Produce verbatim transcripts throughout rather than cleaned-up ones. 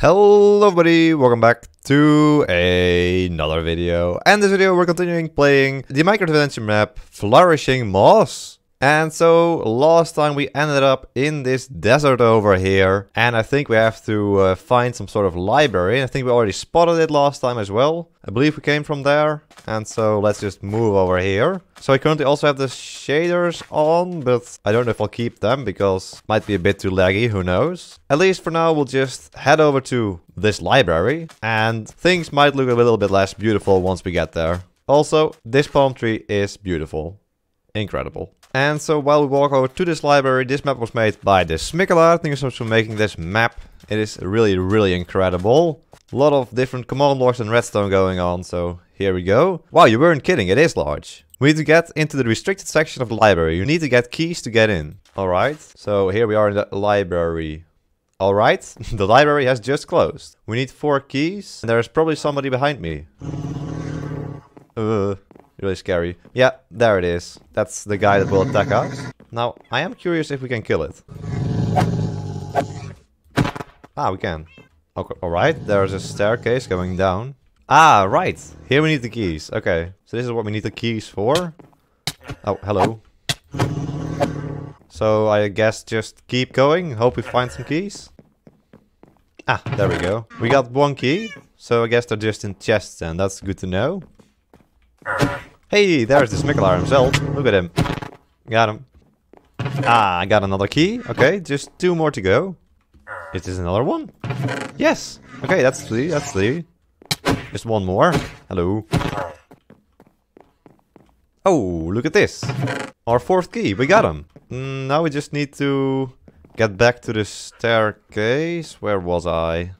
Hello everybody, welcome back to another video. And this video we're continuing playing the Minecraft adventure map Flourishing Moss. And so last time we ended up in this desert over here. And I think we have to uh, find some sort of library. And I think we already spotted it last time as well. I believe we came from there. And so let's just move over here. So I currently also have the shaders on, but I don't know if I'll keep them because it might be a bit too laggy, who knows. At least for now, we'll just head over to this library and things might look a little bit less beautiful once we get there. Also, this palm tree is beautiful. Incredible. And so while we walk over to this library, this map was made by DeSmikkelaar. Thank you so much for making this map. It is really, really incredible. A lot of different command blocks and redstone going on, so here we go. Wow, you weren't kidding, it is large. We need to get into the restricted section of the library. You need to get keys to get in. Alright, so here we are in the library. Alright, the library has just closed. We need four keys, and there is probably somebody behind me. Uh, really scary. Yeah, there it is. That's the guy that will attack us. Now, I am curious if we can kill it. Ah, we can. Okay, alright, there's a staircase going down. Ah, right. Here we need the keys. Okay. So this is what we need the keys for. Oh, hello. So I guess just keep going. Hope we find some keys. Ah, there we go. We got one key. So I guess they're just in chests then. That's good to know. Hey, there's the DeSmikkelaar himself. Look at him. Got him. Ah, I got another key. Okay, just two more to go. Is this another one? Yes. Okay, that's three. That's three. Just one more. Hello. Oh, look at this. Our fourth key. We got him. Now we just need to get back to the staircase. Where was I?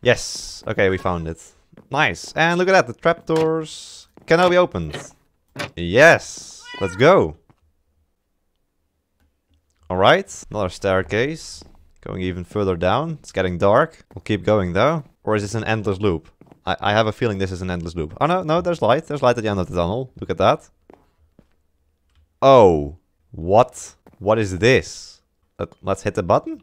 Yes. Okay, we found it. Nice. And look at that. The trapdoors can now be opened. Yes. Let's go. Alright. Another staircase. Going even further down. It's getting dark. We'll keep going though. Or is this an endless loop? I, I have a feeling this is an endless loop. Oh no, no, there's light. There's light at the end of the tunnel. Look at that. Oh. What? What is this? Let, let's hit the button.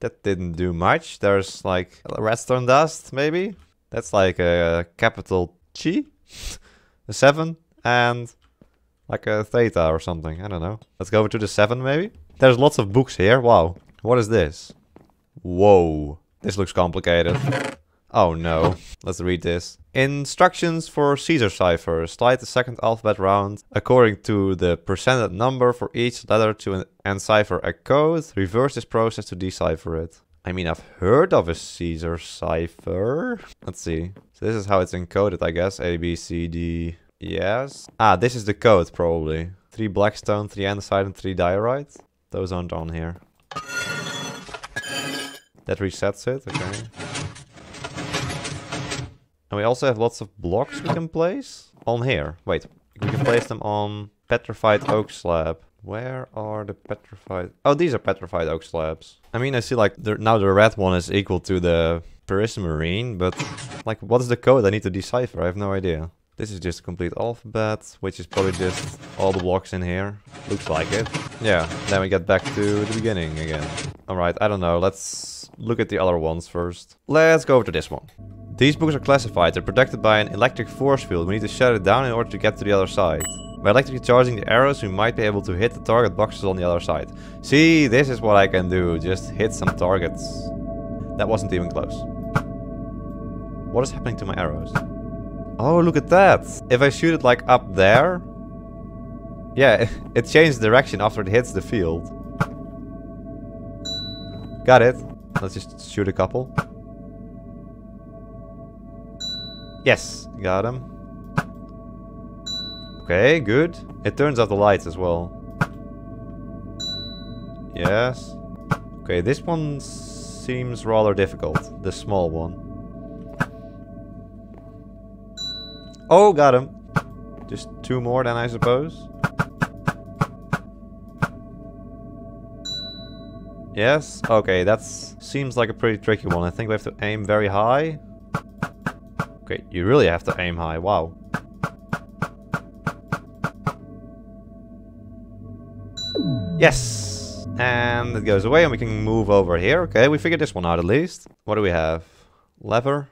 That didn't do much. There's like redstone dust, maybe? That's like a capital G. A seven. And like a theta or something. I don't know. Let's go over to the seven, maybe? There's lots of books here. Wow. What is this? Whoa. This looks complicated. Oh no. Let's read this. Instructions for Caesar cipher. Slide the second alphabet round according to the percentage number for each letter to encipher a code. Reverse this process to decipher it. I mean, I've heard of a Caesar cipher. Let's see. So this is how it's encoded, I guess. A, B, C, D. Yes. Ah, this is the code probably. Three blackstone, three andesite, and three diorite. Those aren't on here. That resets it, okay. And we also have lots of blocks we can place on here. Wait, we can place them on petrified oak slab. Where are the petrified... Oh, these are petrified oak slabs. I mean, I see like the, now the red one is equal to the prismarine, but like what is the code I need to decipher? I have no idea. This is just a complete alphabet, which is probably just all the blocks in here. Looks like it. Yeah, then we get back to the beginning again. Alright, I don't know. Let's look at the other ones first. Let's go over to this one. These books are classified. They're protected by an electric force field. We need to shut it down in order to get to the other side. By electrically charging the arrows, we might be able to hit the target boxes on the other side. See, this is what I can do. Just hit some targets. That wasn't even close. What is happening to my arrows? Oh, look at that! If I shoot it like up there... Yeah, it changes direction after it hits the field. Got it. Let's just shoot a couple. Yes, got him. Okay, good. It turns off the lights as well. Yes. Okay, this one seems rather difficult. The small one. Oh, got him. Just two more then, I suppose. Yes. Okay, that seems like a pretty tricky one. I think we have to aim very high. Okay, you really have to aim high. Wow. Yes! And it goes away, and we can move over here. Okay, we figured this one out at least. What do we have? Lever.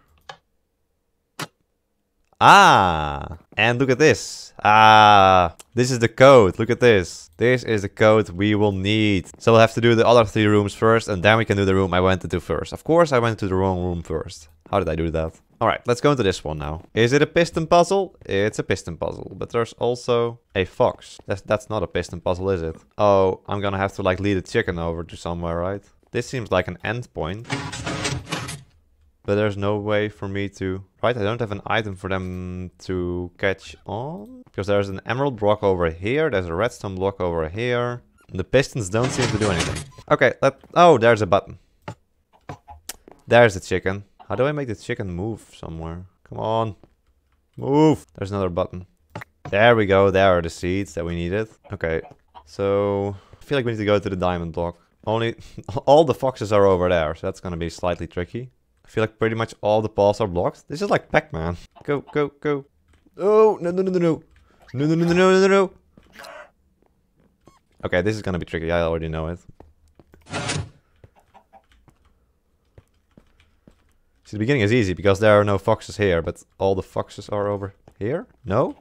Ah! And look at this. Ah! This is the code. Look at this. This is the code we will need. So we'll have to do the other three rooms first, and then we can do the room I went into first. Of course, I went to the wrong room first. How did I do that? Alright, let's go into this one now. Is it a piston puzzle? It's a piston puzzle, but there's also a fox. That's, that's not a piston puzzle, is it? Oh, I'm gonna have to like lead a chicken over to somewhere, right? This seems like an end point. But there's no way for me to... Right, I don't have an item for them to catch on. Because there's an emerald block over here. There's a redstone block over here. The pistons don't seem to do anything. Okay, let... Oh, there's a button. There's the chicken. How do I make the chicken move somewhere? Come on. Move. There's another button. There we go. There are the seeds that we needed. Okay, so... I feel like we need to go to the diamond block. Only... all the foxes are over there. So that's gonna be slightly tricky. I feel like pretty much all the paths are blocked. This is like Pac-Man. Go, go, go. Oh, no, no, no, no, no. No, no, no, no, no, no, no. Okay, this is gonna be tricky. I already know it. See, the beginning is easy because there are no foxes here, but all the foxes are over here? No?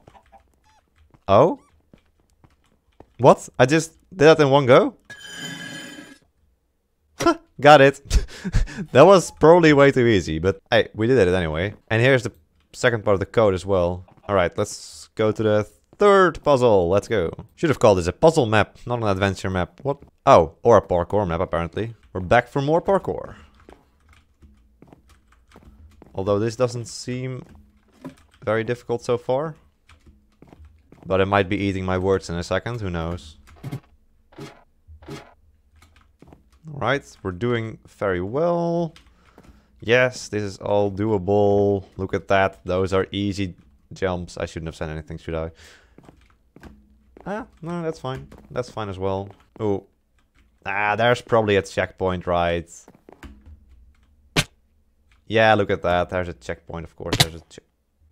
Oh? What? I just did that in one go? Got it. That was probably way too easy, but hey, we did it anyway. And here's the second part of the code as well. Alright, let's go to the third puzzle. Let's go. Should have called this a puzzle map, not an adventure map. What? Oh, or a parkour map, apparently. We're back for more parkour. Although this doesn't seem very difficult so far. But I might be eating my words in a second, who knows. Alright, we're doing very well. Yes, this is all doable. Look at that. Those are easy jumps. I shouldn't have said anything, should I? Ah, no, that's fine. That's fine as well. Oh. Ah, there's probably a checkpoint, right? Yeah, look at that. There's a checkpoint, of course. There's a che-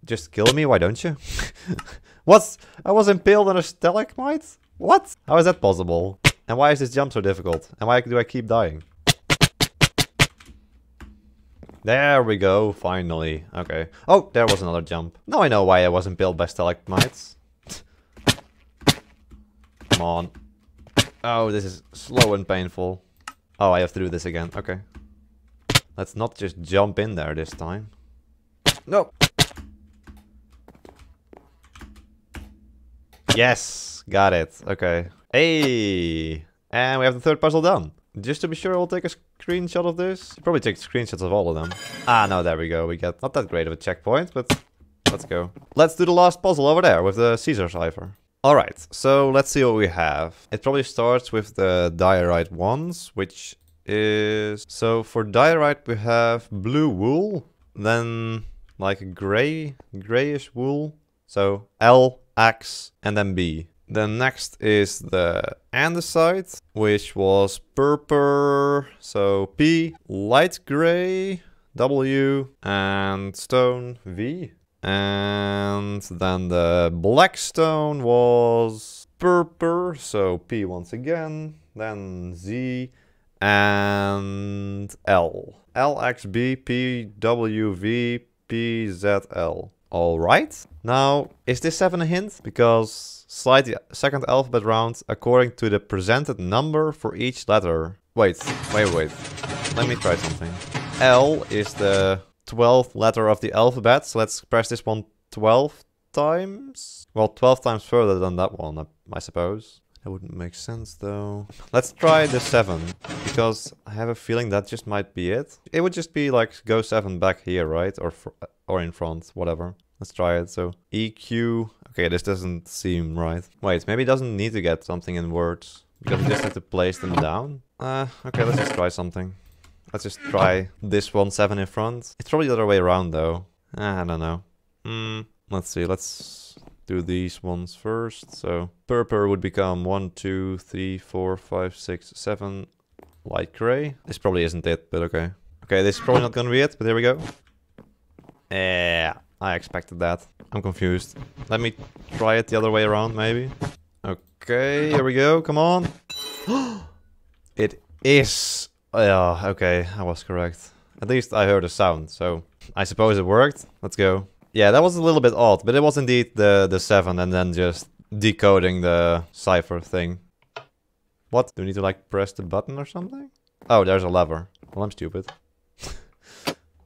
Just kill me, why don't you? What? I was impaled on a stalagmite? What? How is that possible? And why is this jump so difficult? And why do I keep dying? There we go, finally. Okay. Oh, there was another jump. Now I know why I wasn't built by stalagmites. Come on. Oh, this is slow and painful. Oh, I have to do this again. Okay. Let's not just jump in there this time. No. Yes, got it. Okay. Hey! And we have the third puzzle done. Just to be sure, I'll take a screenshot of this. Probably take screenshots of all of them. Ah, no, there we go. We got not that great of a checkpoint, but let's go. Let's do the last puzzle over there with the Caesar cipher. Alright, so let's see what we have. It probably starts with the diorite ones, which is... So for diorite we have blue wool, then like grey, greyish wool. So L, X, and then B. Then next is the andesite, which was purple, so P, light gray, W, and stone, V. And then the black stone was purple, so P once again, then Z, and L. L, X, B, P, W, V, P, Z, L. Alright. Now, is this seven a hint? Because... slide the second alphabet round according to the presented number for each letter. Wait, wait, wait. Let me try something. L is the twelfth letter of the alphabet, so let's press this one twelve times. Well, twelve times further than that one, I, I suppose. That wouldn't make sense, though. Let's try the seven, because I have a feeling that just might be it. It would just be like, go seven back here, right? Or, or in front, whatever. Let's try it. So E Q. Okay, this doesn't seem right. Wait, maybe it doesn't need to get something in words because we just have to place them down. Uh, okay, let's just try something. Let's just try this one seven in front. It's probably the other way around though. Uh, I don't know. Mm, let's see. Let's do these ones first. So purple would become one, two, three, four, five, six, seven. Light gray. This probably isn't it, but okay. Okay, this is probably not gonna be it. But here we go. Yeah. I expected that. I'm confused. Let me try it the other way around, maybe. Okay, here we go. Come on. It is... Yeah, uh, okay, I was correct. At least I heard a sound, so I suppose it worked. Let's go. Yeah, that was a little bit odd, but it was indeed the, the seven and then just decoding the cipher thing. What? Do we need to, like, press the button or something? Oh, there's a lever. Well, I'm stupid.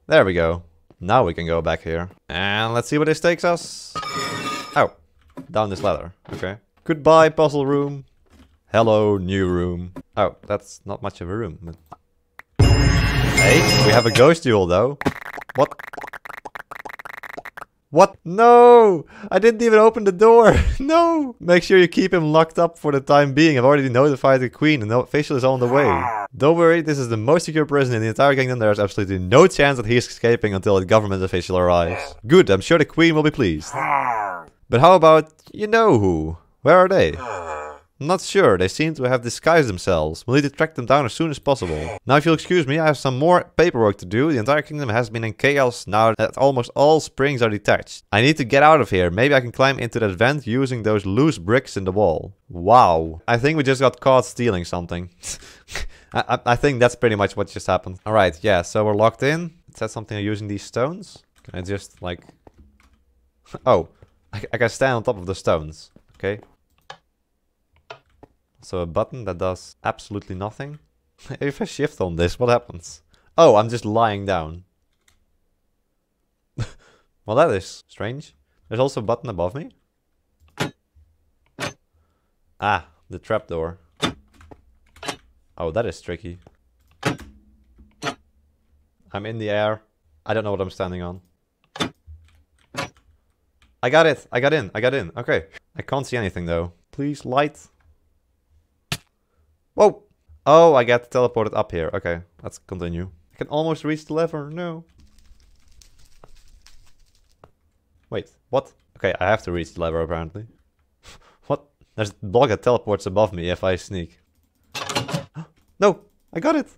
There we go. Now we can go back here. And let's see where this takes us. Oh, down this ladder. Okay. Goodbye, puzzle room. Hello, new room. Oh, that's not much of a room. But... Hey, we have a ghost duel, though. What? What? No! I didn't even open the door! No! Make sure you keep him locked up for the time being. I've already notified the queen and the official is on the way. Don't worry, this is the most secure prison in the entire kingdom. There is absolutely no chance that he is escaping until a government official arrives. Good, I'm sure the queen will be pleased. But how about you know who? Where are they? Not sure, they seem to have disguised themselves. We'll need to track them down as soon as possible. Now if you'll excuse me, I have some more paperwork to do. The entire kingdom has been in chaos now that almost all springs are detached. I need to get out of here. Maybe I can climb into that vent using those loose bricks in the wall. Wow. I think we just got caught stealing something. I, I, I think that's pretty much what just happened. Alright, yeah, so we're locked in. It says something using these stones. Can I just like... Oh, I, I can stand on top of the stones. Okay. So a button that does absolutely nothing. If I shift on this, what happens? Oh, I'm just lying down. Well, that is strange. There's also a button above me. Ah, the trapdoor. Oh, that is tricky. I'm in the air. I don't know what I'm standing on. I got it. I got in. I got in. Okay. I can't see anything though. Please, light. Whoa! Oh, I got teleported up here. Okay, let's continue. I can almost reach the lever. No. Wait, what? Okay, I have to reach the lever apparently. What? There's a block that teleports above me if I sneak. No! I got it!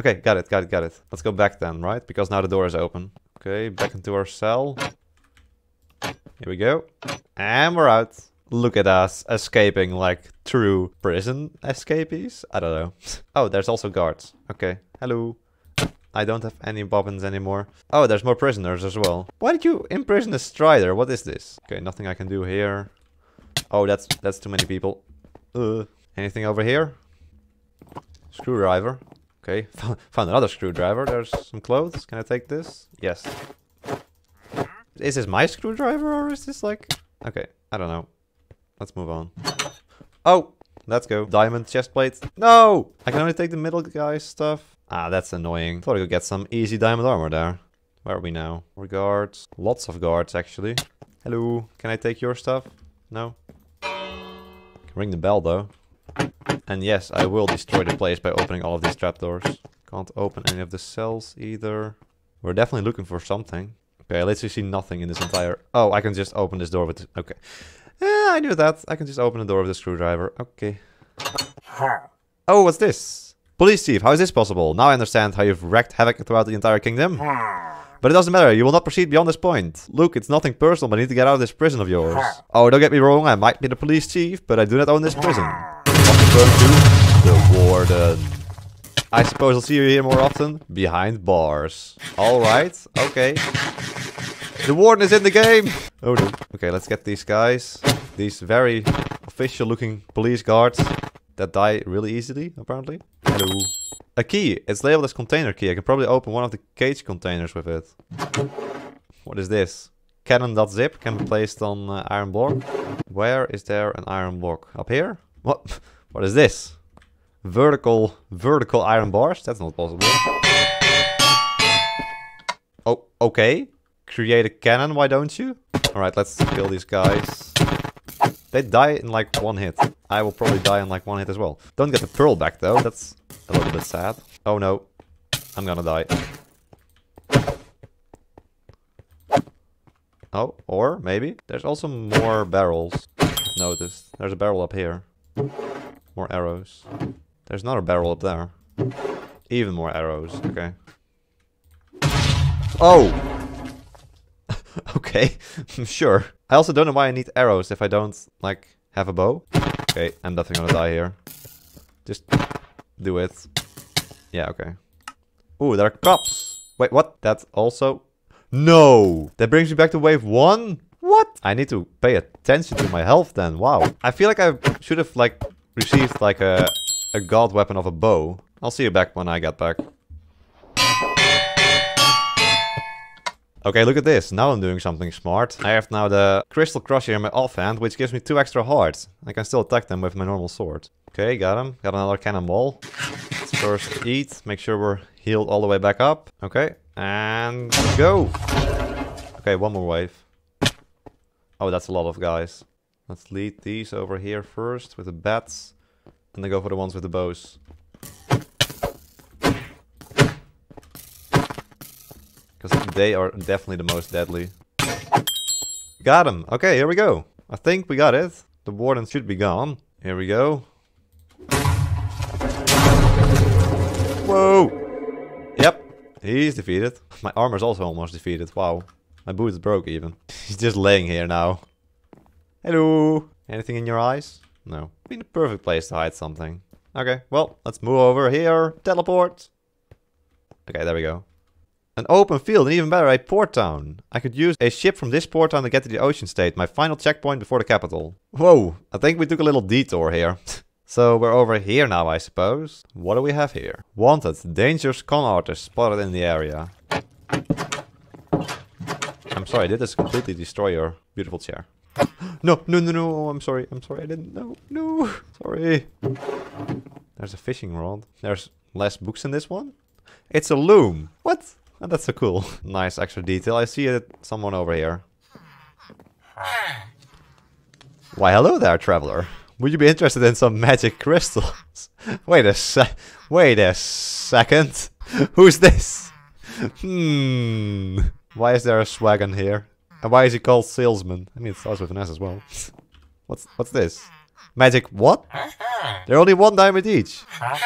Okay, got it, got it, got it. Let's go back then, right? Because now the door is open. Okay, back into our cell. Here we go. And we're out. Look at us, escaping like true prison escapees? I don't know. Oh, there's also guards. Okay, hello. I don't have any bobbins anymore. Oh, there's more prisoners as well. Why did you imprison a strider? What is this? Okay, nothing I can do here. Oh, that's that's too many people. Uh, anything over here? Screwdriver. Okay, found another screwdriver. There's some clothes. Can I take this? Yes. Is this my screwdriver or is this like... Okay, I don't know. Let's move on. Oh, let's go. Diamond chest plate. No! I can only take the middle guy's stuff. Ah, that's annoying. Thought I could get some easy diamond armor there. Where are we now? More guards. Lots of guards, actually. Hello. Can I take your stuff? No. I can ring the bell, though. And yes, I will destroy the place by opening all of these trapdoors. Can't open any of the cells, either. We're definitely looking for something. Okay, I literally see nothing in this entire... Oh, I can just open this door with... Okay. Yeah, I knew that. I can just open the door with a screwdriver. Okay. Oh, what's this? Police chief, how is this possible? Now I understand how you've wreaked havoc throughout the entire kingdom. But it doesn't matter. You will not proceed beyond this point. Look, it's nothing personal, but I need to get out of this prison of yours. Oh, don't get me wrong. I might be the police chief, but I do not own this prison. The warden. I suppose I'll see you here more often. Behind bars. All right. Okay. The warden is in the game! Oh no. Okay, let's get these guys. These very official looking police guards that die really easily, apparently. Hello. A key. It's labeled as container key. I can probably open one of the cage containers with it. What is this? Cannon.zip can be placed on uh, iron block. Where is there an iron block? Up here? What? What is this? Vertical, vertical iron bars? That's not possible. Oh, okay. Create a cannon, why don't you? Alright, let's kill these guys. They die in like one hit. I will probably die in like one hit as well. Don't get the pearl back though, that's a little bit sad. Oh no, I'm gonna die. Oh, or maybe. There's also more barrels, I've noticed. There's a barrel up here. More arrows. There's another barrel up there. Even more arrows, okay. Oh! Okay, sure. I also don't know why I need arrows if I don't, like, have a bow. Okay, I'm definitely gonna die here. Just do it. Yeah, okay. Ooh, there are cops. Wait, what? That's also... No! That brings me back to wave one? What? I need to pay attention to my health then. Wow. I feel like I should have, like, received, like, a, a god weapon of a bow. I'll see you back when I get back. Okay, look at this. Now I'm doing something smart. I have now the crystal crusher in my offhand, which gives me two extra hearts. I can still attack them with my normal sword. Okay, got him. Got another cannonball. Let's first eat. Make sure we're healed all the way back up. Okay, and go. Okay, one more wave. Oh, that's a lot of guys. Let's lead these over here first with the bats. And then go for the ones with the bows. Because they are definitely the most deadly. Got him! Okay, here we go. I think we got it. The warden should be gone. Here we go. Whoa! Yep, he's defeated. My armor's also almost defeated. Wow. My boot is broke even. He's just laying here now. Hello! Anything in your eyes? No. It'd be the perfect place to hide something. Okay, well, let's move over here. Teleport! Okay, there we go. An open field, and even better, a port town. I could use a ship from this port town to get to the ocean state, my final checkpoint before the capital. Whoa, I think we took a little detour here. So we're over here now, I suppose. What do we have here? Wanted, dangerous con artist spotted in the area. I'm sorry, did this completely destroy your beautiful chair? No, no, no, no, I'm sorry, I'm sorry, I didn't know. No, sorry. There's a fishing rod. There's less books in this one. It's a loom. What? Oh, that's so cool. Nice extra detail. I see it, someone over here. Why, hello there, traveler. Would you be interested in some magic crystals? Wait a sec. Wait a second. Who's this? Hmm. Why is there a swagon here? And why is he called salesman? I mean, it starts with an S as well. What's what's this? Magic what? They're only one diamond each.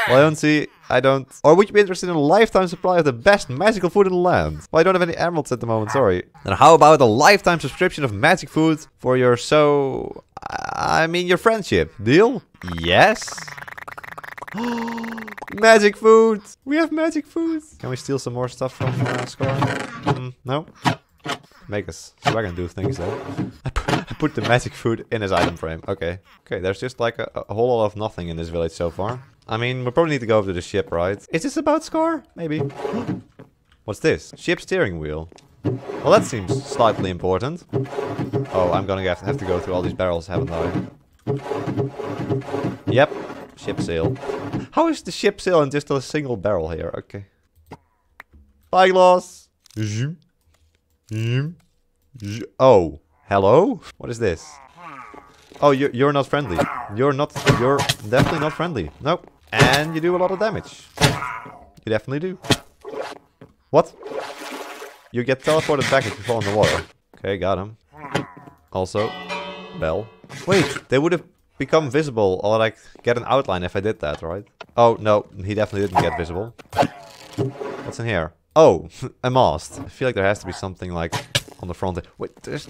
Well, I don't see... I don't... Or would you be interested in a lifetime supply of the best magical food in the land? Well, I don't have any emeralds at the moment, sorry. And how about a lifetime subscription of magic food for your so... I mean, your friendship. Deal? Yes? Magic food! We have magic food! Can we steal some more stuff from uh, Scar? Mm, no? Make us so I can do things though. I put the magic food in his item frame. Okay. Okay, there's just like a, a whole lot of nothing in this village so far. I mean, we probably need to go over to the ship, right? Is this about Scar? Maybe. What's this? Ship steering wheel. Well, that seems slightly important. Oh, I'm gonna have to, have to go through all these barrels, haven't I? Yep. Ship sail. How is the ship sail in just a single barrel here? Okay. Spyglass. Oh. Hello? What is this? Oh, you're, you're not friendly. You're not... You're definitely not friendly. Nope. And you do a lot of damage. You definitely do. What? You get teleported back if you fall in the water. Okay, got him. Also, bell. Wait, they would have become visible or like get an outline if I did that, right? Oh, no. He definitely didn't get visible. What's in here? Oh, a mast. I feel like there has to be something like on the front. Wait, there's...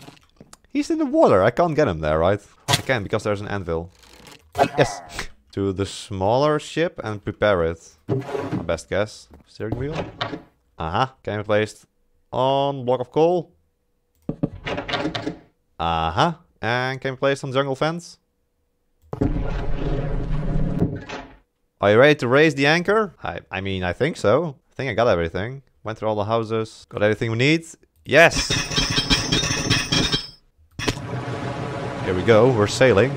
He's in the water. I can't get him there, right? I can, because there's an anvil. Yes. To the smaller ship and prepare it. My best guess. Steering wheel. Uh-huh. Can be placed on block of coal. Uh-huh. And can be placed on jungle fence. Are you ready to raise the anchor? I, I mean, I think so. I think I got everything. Went through all the houses. Got everything we need. Yes. Here we go, we're sailing.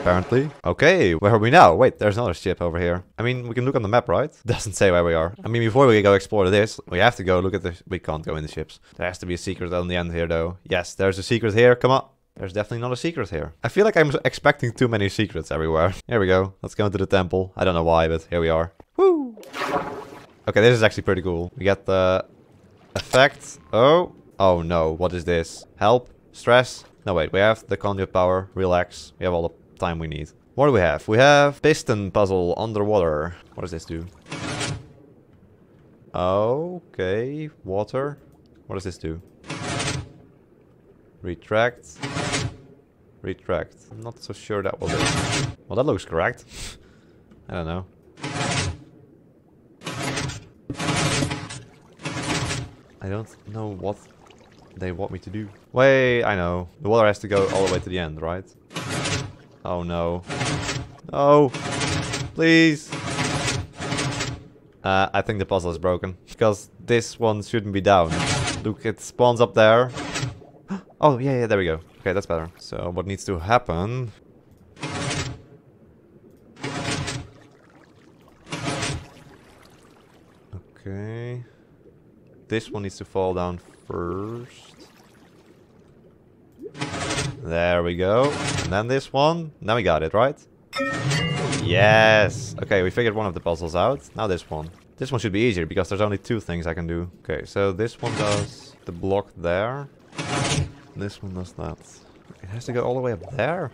Apparently. Okay, where are we now? Wait, there's another ship over here. I mean, we can look on the map, right? Doesn't say where we are. I mean, before we go explore this, we have to go look at the... We can't go in the ships. There has to be a secret on the end here, though. Yes, there's a secret here, come on. There's definitely not a secret here. I feel like I'm expecting too many secrets everywhere. Here we go, let's go into the temple. I don't know why, but here we are. Woo! Okay, this is actually pretty cool. We get the effect. Oh, oh no, what is this? Help, stress... No, wait, we have the conduit power, relax, we have all the time we need. What do we have? We have piston puzzle underwater. What does this do? Okay, water. What does this do? Retract. Retract. I'm not so sure that will do. Well, that looks correct. I don't know. I don't know what they want me to do. Wait, I know. The water has to go all the way to the end, right? Oh no. No! Please! Uh, I think the puzzle is broken. Because this one shouldn't be down. Look, it spawns up there. Oh, yeah, yeah, there we go. Okay, that's better. So, what needs to happen... Okay... This one needs to fall down first. There we go. And then this one. Now we got it, right? Yes! Okay, we figured one of the puzzles out. Now this one. This one should be easier because there's only two things I can do. Okay, so this one does the block there. This one does that. It has to go all the way up there?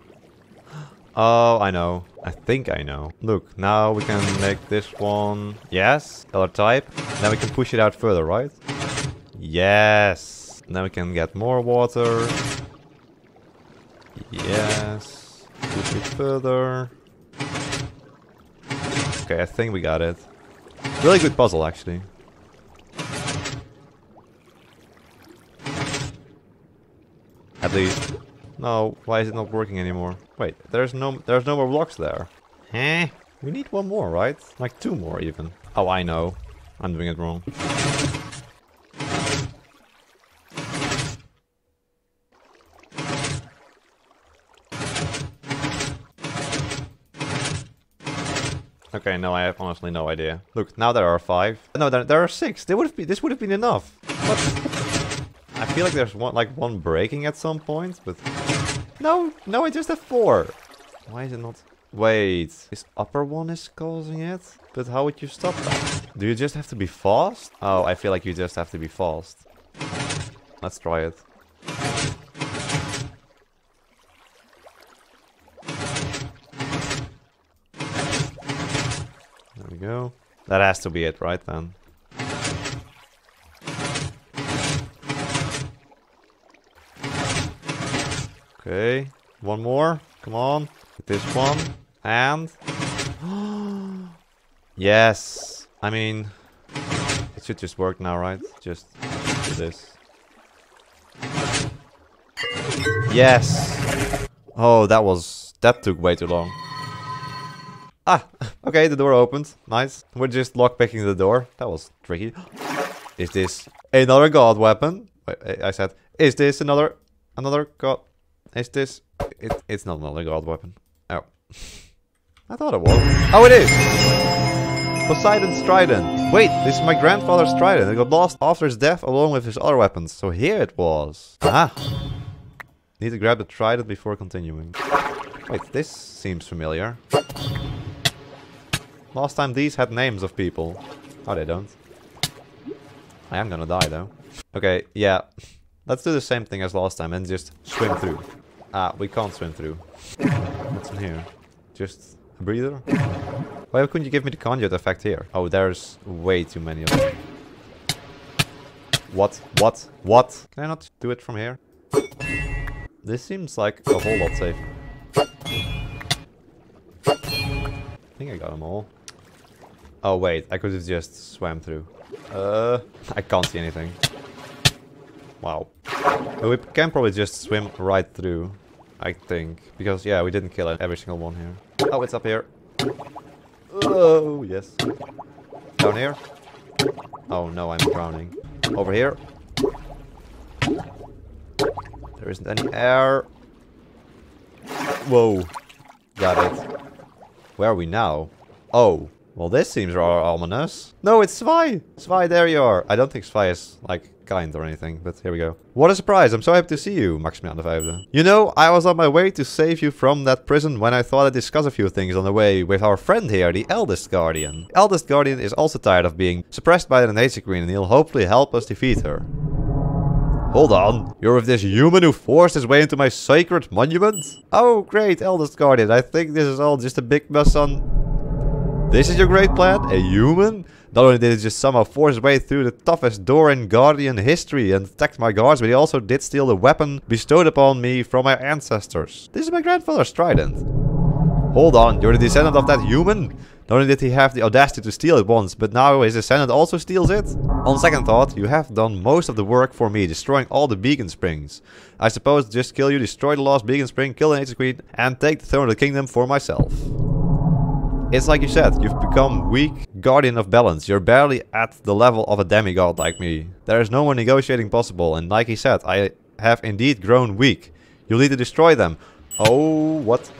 Oh, I know. I think I know. Look, now we can make this one... Yes, color type. Then we can push it out further, right? Yes! Now we can get more water. Yes. Push it further. Okay, I think we got it. Really good puzzle, actually. At least. No, why is it not working anymore? Wait, there's no there's no more blocks there. Eh? We need one more, right? Like two more even. Oh, I know. I'm doing it wrong. Okay, no, I have honestly no idea. Look, now there are five. No, there, there are six. They would have been, this would have been enough. What? I feel like there's one, like one breaking at some point, but... No, no, I just have four. Why is it not... Wait, this upper one is causing it? But how would you stop that? Do you just have to be fast? Oh, I feel like you just have to be fast. Let's try it. Go. That has to be it, right then? Okay, one more. Come on, this one, and yes. I mean, it should just work now, right? Just do this. Yes. Oh, that was that took way too long. Ah, okay, the door opened. Nice. We're just lockpicking the door. That was tricky. Is this another god weapon? Wait, I said, is this another... Another god... Is this... It, it's not another god weapon. Oh. I thought it was. Oh, it is! Poseidon's trident. Wait, this is my grandfather's trident. It got lost after his death along with his other weapons. So here it was. Ah. Need to grab the trident before continuing. Wait, this seems familiar. Last time these had names of people. Oh, they don't. I am gonna die, though. Okay, yeah. Let's do the same thing as last time and just swim through. Ah, we can't swim through. What's in here? Just a breather? Why couldn't you give me the conduit effect here? Oh, there's way too many of them. What? What? What? Can I not do it from here? This seems like a whole lot safer. I think I got them all. Oh wait, I could have just swam through. Uh, I can't see anything. Wow. We can probably just swim right through, I think. Because yeah, we didn't kill every single one here. Oh, it's up here. Oh, yes. Down here. Oh no, I'm drowning. Over here. There isn't any air. Whoa. Got it. Where are we now? Oh, well this seems rather ominous. No, it's Zwei! Zwei, there you are! I don't think Zwei is, like, kind or anything, but here we go. What a surprise! I'm so happy to see you, Maximilian the fifth. You know, I was on my way to save you from that prison when I thought I'd discuss a few things on the way with our friend here, the Eldest Guardian. The Eldest Guardian is also tired of being suppressed by the Nature Queen and he'll hopefully help us defeat her. Hold on, you're with this human who forced his way into my sacred monument? Oh great, Eldest Guardian, I think this is all just a big mess on... This is your great plan? A human? Not only did he just somehow force his way through the toughest door in Guardian history and attacked my guards, but he also did steal the weapon bestowed upon me from my ancestors. This is my grandfather's trident. Hold on, you're the descendant of that human? Not only did he have the audacity to steal it once, but now his ascendant also steals it? On second thought, you have done most of the work for me, destroying all the beacon springs. I suppose just kill you, destroy the last beacon spring, kill the Nature Queen, and take the throne of the kingdom for myself. It's like you said, you've become weak, guardian of balance. You're barely at the level of a demigod like me. There is no more negotiating possible, and like he said, I have indeed grown weak. You'll need to destroy them. Oh, what?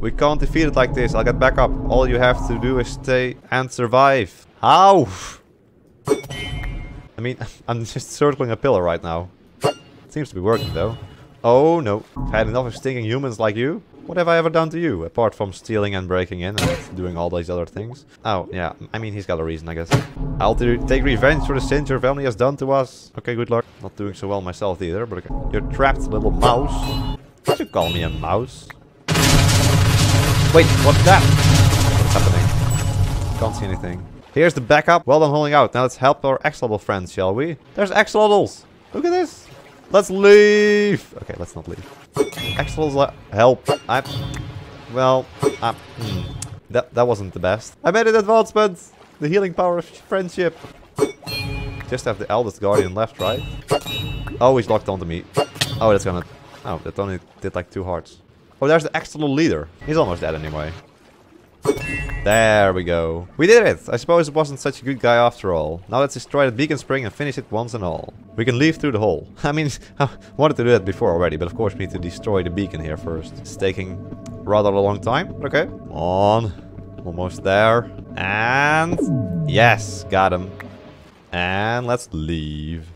We can't defeat it like this. I'll get back up. All you have to do is stay and survive. How? I mean, I'm just circling a pillar right now. It seems to be working though. Oh no. I've had enough of stinking humans like you. What have I ever done to you? Apart from stealing and breaking in and doing all these other things. Oh, yeah. I mean, he's got a reason, I guess. I'll take revenge for the sins your family has done to us. Okay, good luck. Not doing so well myself either, but okay. You're trapped, little mouse. Did you call me a mouse? Wait, what's that? What's happening? Can't see anything. Here's the backup. Well done holding out. Now let's help our axolotl friends, shall we? There's axolotls. Look at this. Let's leave. Okay, let's not leave. Axolotls help. I... Well, I... Hmm. That, that wasn't the best. I made an advancement. The healing power of friendship. Just have the Eldest Guardian left, right? Oh, he's locked onto me. Oh, that's gonna... Oh, that only did like two hearts. Oh, there's the external leader. He's almost dead anyway. There we go. We did it! I suppose it wasn't such a good guy after all. Now let's destroy the beacon spring and finish it once and all. We can leave through the hole. I mean, I wanted to do that before already, but of course we need to destroy the beacon here first. It's taking rather a long time. Okay. Come on. Almost there. And... Yes! Got him. And let's leave.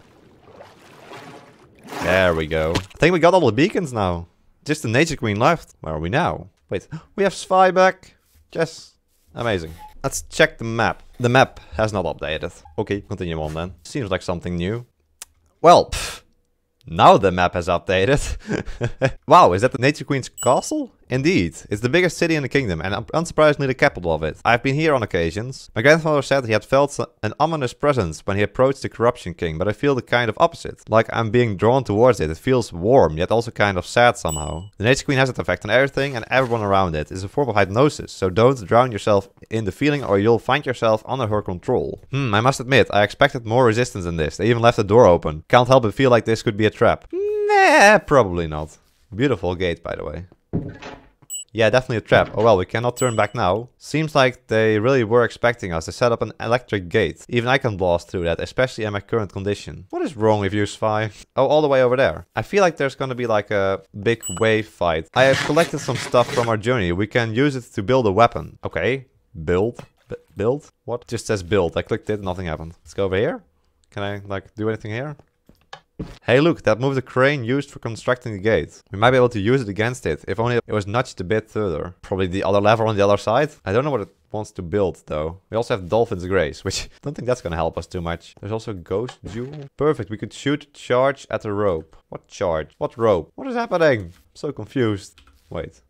There we go. I think we got all the beacons now. Just the Nature Queen left. Where are we now? Wait, we have Zwei back. Yes. Amazing. Let's check the map. The map has not updated. Okay, continue on then. Seems like something new. Well, pff, now the map has updated. Wow, is that the Nature Queen's castle? Indeed. It's the biggest city in the kingdom and unsurprisingly the capital of it. I've been here on occasions. My grandfather said he had felt an ominous presence when he approached the Corruption King, but I feel the kind of opposite. Like I'm being drawn towards it. It feels warm, yet also kind of sad somehow. The Nature Queen has its effect on everything and everyone around it. It's a form of hypnosis, so don't drown yourself in the feeling or you'll find yourself under her control. Hmm, I must admit, I expected more resistance than this. They even left the door open. Can't help but feel like this could be a trap. Nah, probably not. Beautiful gate, by the way. Yeah, definitely a trap. Oh well, we cannot turn back now. Seems like they really were expecting us. They set up an electric gate. Even I can blast through that, especially in my current condition. What is wrong with you, Zwei? Oh, all the way over there. I feel like there's gonna be like a big wave fight. I have collected some stuff from our journey. We can use it to build a weapon. Okay, build. B build? What? Just says build. I clicked it, nothing happened. Let's go over here. Can I like do anything here? Hey look, that moved the crane used for constructing the gate. We might be able to use it against it, if only it was nudged a bit further. Probably the other lever on the other side. I don't know what it wants to build though. We also have Dolphin's Grace, which I don't think that's gonna help us too much. There's also Ghost Jewel. Perfect, we could shoot charge at a rope. What charge? What rope? What is happening? I'm so confused. Wait.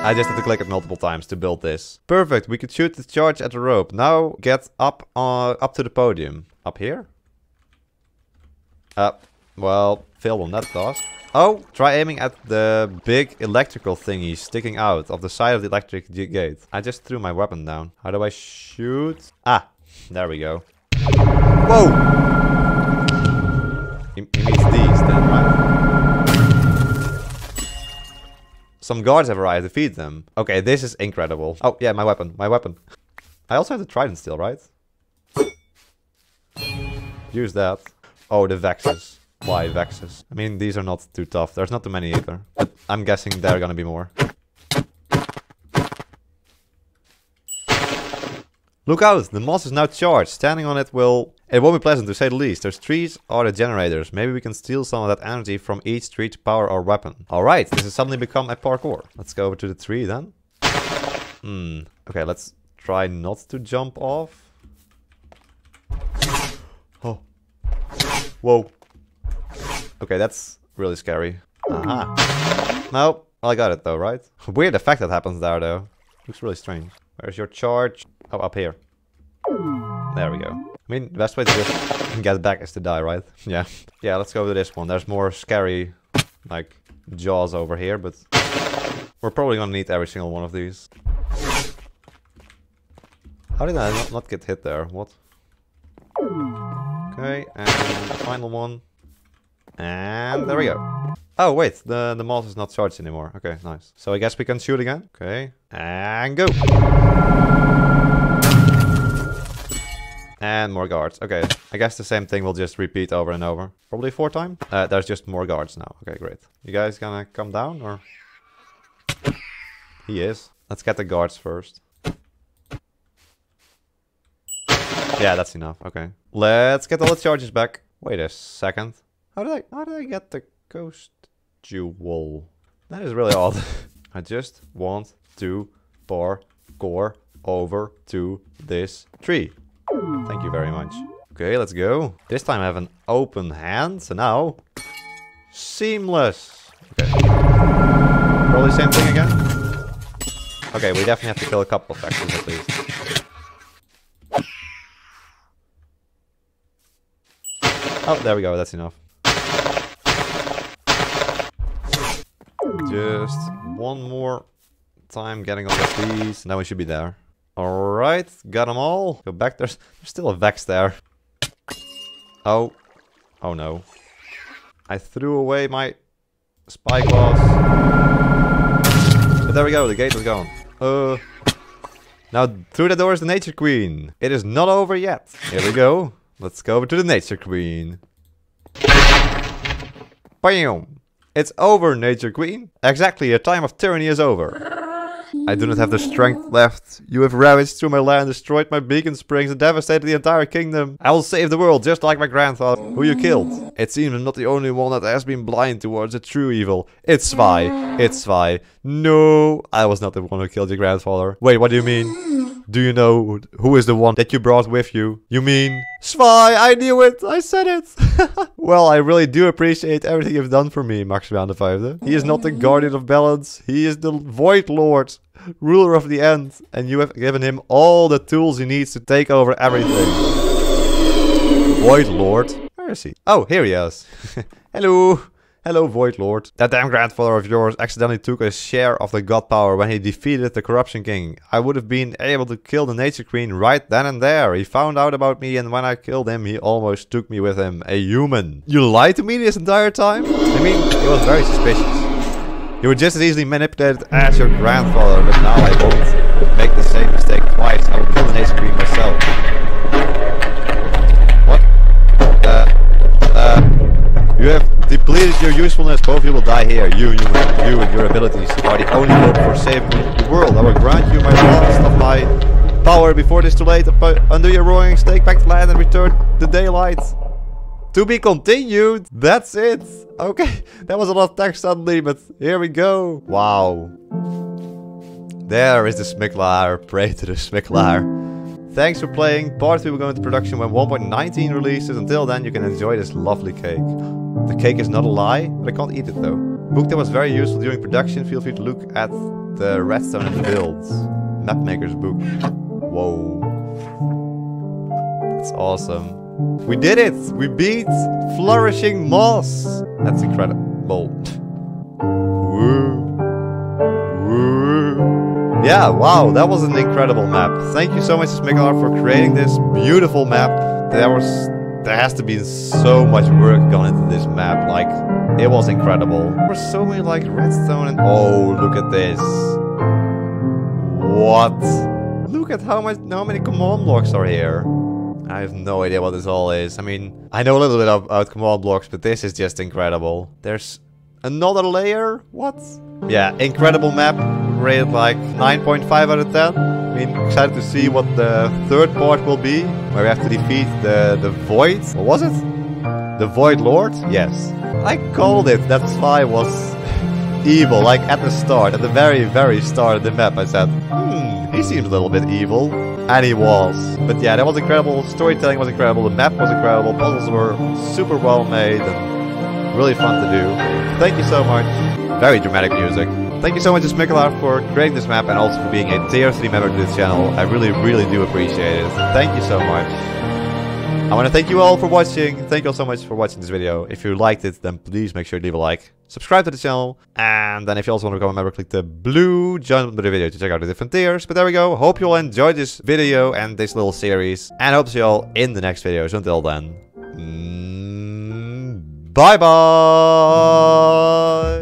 I just had to click it multiple times to build this. Perfect, we could shoot the charge at the rope. Now get up uh, up to the podium. Up here? Uh, well, failed on that task. Oh, try aiming at the big electrical thingy sticking out of the side of the electric gate. I just threw my weapon down. How do I shoot? Ah, there we go. Whoa! He, he means these then, right? Some guards have arrived, defeat them. Okay, this is incredible. Oh, yeah, my weapon, my weapon. I also have the trident still, right? Use that. Oh, the vexes. Why vexes? I mean, these are not too tough. There's not too many either. But I'm guessing there are gonna be more. Look out! The moss is now charged. Standing on it will... It won't be pleasant, to say the least. Those trees are the generators. Maybe we can steal some of that energy from each tree to power our weapon. Alright, this has suddenly become a parkour. Let's go over to the tree then. Hmm. Okay, let's try not to jump off. Oh. Whoa. Okay, that's really scary. Aha. No, I got it though, right? Weird effect that happens there though. Looks really strange. Where's your charge? Oh, up here. There we go. I mean, the best way to just get back is to die, right? Yeah. Yeah, let's go to this one. There's more scary, like, jaws over here, but... We're probably gonna need every single one of these. How did I not, not get hit there? What? Okay, and the final one. And there we go. Oh wait, the, the moss is not charged anymore. Okay, nice. So I guess we can shoot again. Okay, and go! And more guards. Okay, I guess the same thing will just repeat over and over. Probably four times. Uh, there's just more guards now. Okay, great. You guys gonna come down or? He is. Let's get the guards first. Yeah, that's enough. Okay. Let's get all the charges back. Wait a second. How did I how did I get the ghost jewel? That is really odd. I just want to parkour over to this tree. Thank you very much. Okay, let's go. This time I have an open hand, so now seamless. Okay. Probably same thing again. Okay, we definitely have to kill a couple of factions at least. Oh, there we go, that's enough. Just one more time getting all of these, now we should be there. Alright, got them all. Go back, there's, there's still a Vex there. Oh. Oh no. I threw away my spyglass. But there we go, the gate is gone. Uh, now through the door is the Nature Queen. It is not over yet. Here we go. Let's go over to the Nature Queen. Bam! It's over, Nature Queen. Exactly, your time of tyranny is over. I do not have the strength left. You have ravaged through my land, destroyed my beacon springs, and devastated the entire kingdom. I will save the world, just like my grandfather, who you killed. It seems I'm not the only one that has been blind towards the true evil. It's Zwei. It's Zwei. No, I was not the one who killed your grandfather. Wait, what do you mean? Do you know who is the one that you brought with you? You mean... Zwei, I knew it! I said it! Well, I really do appreciate everything you've done for me, Maximilian the fifth. He is not the guardian of balance. He is the Void Lord, ruler of the end. And you have given him all the tools he needs to take over everything. Void Lord? Where is he? Oh, here he is. Hello! Hello, Void Lord. That damn grandfather of yours accidentally took a share of the god power when he defeated the Corruption King. I would have been able to kill the Nature Queen right then and there. He found out about me, and when I killed him, he almost took me with him. A human. You lied to me this entire time? I mean, it was very suspicious. You were just as easily manipulated as your grandfather, but now I won't make the same mistake twice. I will kill the Nature Queen myself. What? Uh... Uh... You have... depleted your usefulness, both of you will die here. You, you, you and your abilities are the only hope for saving the world. I will grant you my last of my power before it is too late. Undo your roarings, take back the land, and return the daylight. To be continued. That's it. Okay, that was a lot of text suddenly, but here we go. Wow. There is the DeSmikkelaar. Pray to the DeSmikkelaar. Thanks for playing. Part three will go into production when one point nineteen releases. Until then, you can enjoy this lovely cake. The cake is not a lie, but I can't eat it though. Book that was very useful during production. Feel free to look at the redstone and the builds. Mapmaker's book. Whoa. That's awesome. We did it! We beat Flourishing Moss! That's incredible. Woo. Woo. Yeah, wow, that was an incredible map. Thank you so much, DeSmikkelaar, for creating this beautiful map. There was, there has to be so much work gone into this map. Like, it was incredible. There were so many, like, redstone and... Oh, look at this. What? Look at how much, how many command blocks are here. I have no idea what this all is. I mean, I know a little bit about command blocks, but this is just incredible. There's another layer? What? Yeah, incredible map. Rated like nine point five out of ten. I mean, excited to see what the third part will be, where we have to defeat the the Void. What was it? The Void Lord? Yes. I called it. That Zwei was evil, like at the start, at the very, very start of the map. I said, hmm, he seems a little bit evil. And he was. But yeah, that was incredible. Storytelling was incredible. The map was incredible. Puzzles were super well made and really fun to do. Thank you so much. Very dramatic music. Thank you so much, DeSmikkelaar, for creating this map and also for being a tier three member to this channel. I really, really do appreciate it. Thank you so much. I want to thank you all for watching. Thank you all so much for watching this video. If you liked it, then please make sure to leave a like. Subscribe to the channel. And then if you also want to become a member, click the blue join the video to check out the different tiers. But there we go. Hope you all enjoyed this video and this little series. And hope to see you all in the next videos. Until then. Bye-bye.